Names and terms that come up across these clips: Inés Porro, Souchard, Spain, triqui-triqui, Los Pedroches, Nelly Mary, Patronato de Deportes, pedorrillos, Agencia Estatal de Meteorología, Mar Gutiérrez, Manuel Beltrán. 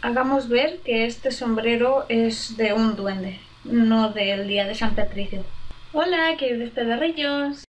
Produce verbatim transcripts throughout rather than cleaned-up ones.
Hagamos ver que este sombrero es de un duende, no del día de San Patricio. Hola, queridos pedarrillos.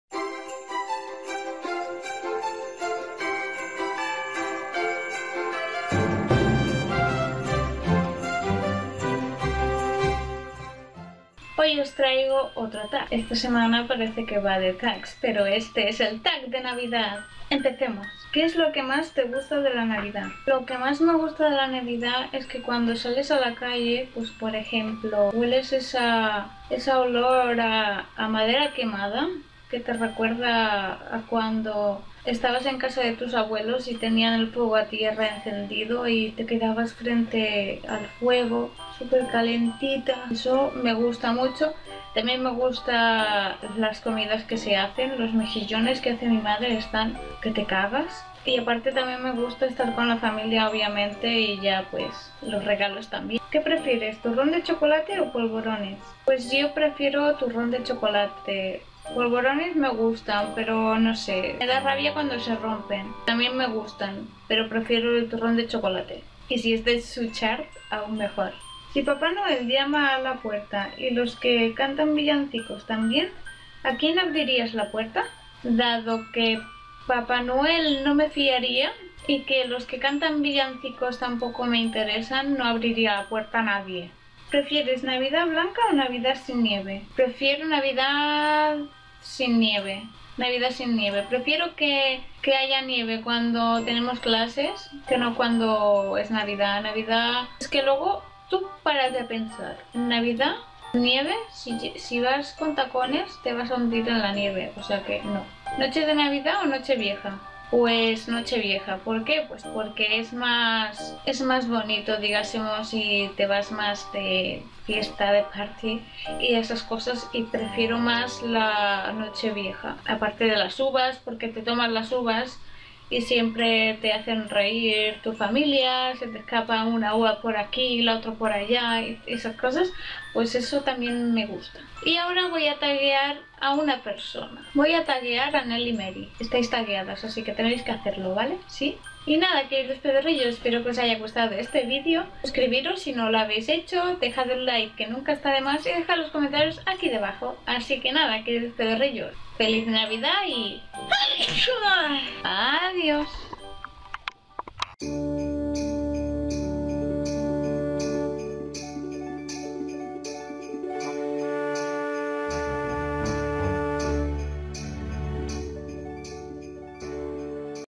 Hoy os traigo otro tag. Esta semana parece que va de tags, pero este es el tag de Navidad. Empecemos. ¿Qué es lo que más te gusta de la Navidad? Lo que más me gusta de la Navidad es que cuando sales a la calle, pues por ejemplo, hueles esa, esa olor a, a madera quemada que te recuerda a cuando estabas en casa de tus abuelos y tenían el fuego a tierra encendido y te quedabas frente al fuego, súper calentita. Eso me gusta mucho. También me gustan las comidas que se hacen, los mejillones que hace mi madre están que te cagas. Y aparte también me gusta estar con la familia, obviamente, y ya pues los regalos también. ¿Qué prefieres, turrón de chocolate o polvorones? Pues yo prefiero turrón de chocolate. Polvorones me gustan, pero no sé, me da rabia cuando se rompen. También me gustan, pero prefiero el turrón de chocolate. Y si es de Souchard, aún mejor. Si Papá Noel llama a la puerta y los que cantan villancicos también, ¿a quién abrirías la puerta? Dado que Papá Noel no me fiaría y que los que cantan villancicos tampoco me interesan, no abriría la puerta a nadie. ¿Prefieres Navidad blanca o Navidad sin nieve? Prefiero Navidad sin nieve. Navidad sin nieve. Prefiero que, que haya nieve cuando tenemos clases, que no cuando es Navidad. Navidad es que luego tú paras de pensar. En Navidad, nieve, si, si vas con tacones te vas a hundir en la nieve, o sea que no. ¿Noche de Navidad o Noche Vieja? Pues Noche Vieja. ¿Por qué? Pues porque es más, es más bonito, digásemos, si te vas más de fiesta, de party y esas cosas, y prefiero más la Noche Vieja. Aparte de las uvas, porque te tomas las uvas y siempre te hacen reír tu familia, se te escapa una uva por aquí, la otra por allá, y esas cosas, pues eso también me gusta. Y ahora voy a taguear a una persona. Voy a taguear a Nelly Mary. Estáis tagueadas, así que tenéis que hacerlo, ¿vale? ¿Sí? Y nada, queridos pedarrillos, espero que os haya gustado este vídeo. Suscribiros si no lo habéis hecho, dejad un like que nunca está de más y dejad los comentarios aquí debajo. Así que nada, queridos pedarrillos, feliz Navidad y... ¡Adiós!